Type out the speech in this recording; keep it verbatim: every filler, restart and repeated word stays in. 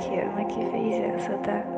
que Ana que fez essa, tá?